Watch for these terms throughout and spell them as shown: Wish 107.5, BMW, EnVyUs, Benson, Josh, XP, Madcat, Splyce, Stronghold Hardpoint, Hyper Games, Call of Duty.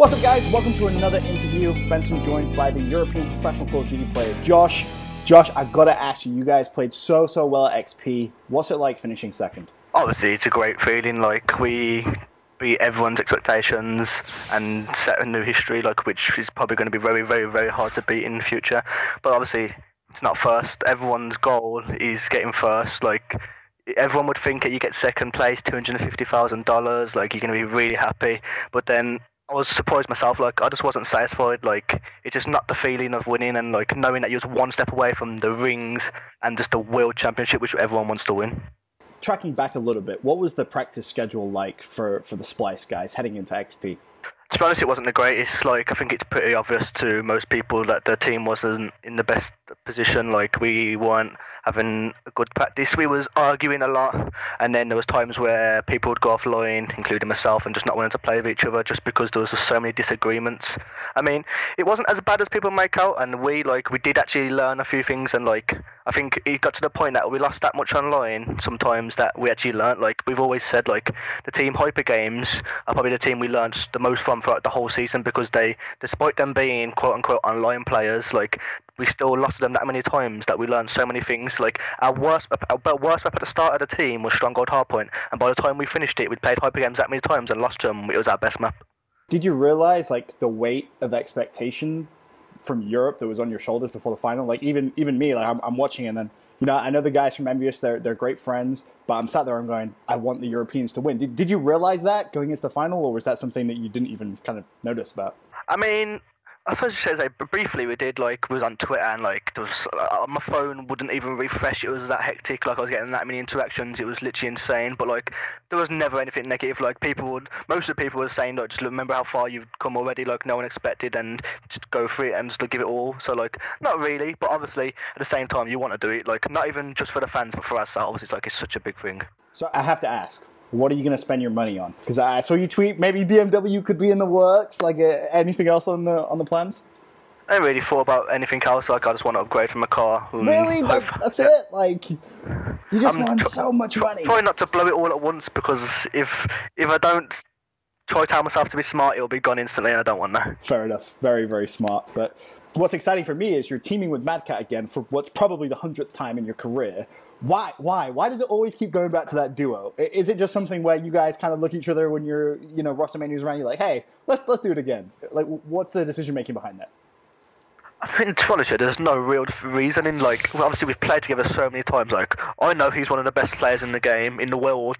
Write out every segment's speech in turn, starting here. What's up, guys? Welcome to another interview. Benson, joined by the European professional Call of Duty player, Josh. Josh, I gotta ask you, you guys played so well at XP. What's it like finishing second? Obviously, it's a great feeling. Like, we beat everyone's expectations and set a new history, like, which is probably going to be very, very hard to beat in the future. But obviously, it's not first. Everyone's goal is getting first. Like, everyone would think that you get second place, $250,000, like, you're going to be really happy. But then I was surprised myself, like, I just wasn't satisfied. Like, it's just not the feeling of winning and, like, knowing that you're one step away from the rings and just the world championship, which everyone wants to win. Tracking back a little bit, what was the practice schedule like for the Splyce guys heading into XP? To be honest, it wasn't the greatest. Like, I think it's pretty obvious to most people that the team wasn't in the best position. Like, we weren't having a good practice. We was arguing a lot, and then there was times where people would go offline, including myself, and just not wanting to play with each other just because there was just so many disagreements. I mean, it wasn't as bad as people make out, and we did actually learn a few things, and, like, I think it got to the point that we lost that much online sometimes that we actually learnt. Like, we've always said, like, the team Hyper Games are probably the team we learnt the most from throughout the whole season, because they, despite them being quote-unquote online players, like, we still lost to them that many times that we learned so many things. Like, our worst map at the start of the team was Stronghold Hardpoint, and by the time we finished it, we'd played Hyper Games that many times and lost to them. It was our best map. Did you realise, like, the weight of expectation from Europe that was on your shoulders before the final? Like, even me, like, I'm watching, and then, you know, I know the guys from EnVyUs, they're great friends, but I'm sat there, I'm going, I want the Europeans to win. Did you realise that going into the final, or was that something that you didn't even kind of notice about? I mean, I suppose you say, like, briefly we did, like, we was on Twitter, and, like, there was, my phone wouldn't even refresh. It was that hectic. Like, I was getting that many interactions. It was literally insane. But, like, there was never anything negative. Like, most of the people were saying, like, just remember how far you've come already, like, no one expected, and just go for it and just, like, give it all. So, like, not really, but obviously at the same time you want to do it, like, not even just for the fans but for ourselves. It's like, it's such a big thing. So I have to ask, what are you going to spend your money on? Because I saw you tweet, maybe BMW could be in the works. Like, anything else on the plans? I haven't really thought about anything else. Like, I just want to upgrade from a car. Really? That's it? Like, you just want so much money. Try not to blow it all at once, because if I don't try to tell myself to be smart, it'll be gone instantly, and I don't want that. Fair enough. Very, very smart. But what's exciting for me is you're teaming with Madcat again for what's probably the 100th time in your career. Why does it always keep going back to that duo? Is it just something where you guys kind of look at each other when you're, you know, WrestleMania's around, you're like, hey, let's do it again? Like, what's the decision-making behind that? I think, to be honest, there's no real reasoning. Like, obviously we've played together so many times. Like, I know he's one of the best players in the game, in the world,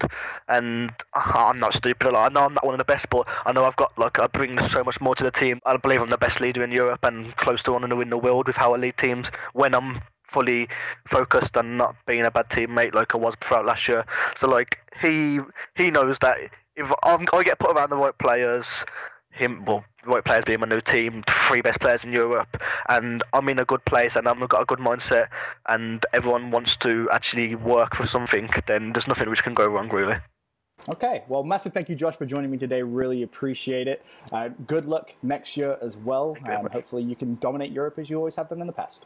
and I'm not stupid. Like, I know I'm not one of the best, but I know I've got, like, I bring so much more to the team. I believe I'm the best leader in Europe and close to one in the world with how I lead teams when I'm fully focused and not being a bad teammate like I was throughout last year. So, like, he knows that if I get put around the right players, right players being my new team, 3 best players in Europe, and I'm in a good place and I've got a good mindset, and everyone wants to actually work for something, then there's nothing which can go wrong, really. Okay, well, massive thank you, Josh, for joining me today. Really appreciate it. Good luck next year as well. Hopefully you can dominate Europe as you always have done in the past.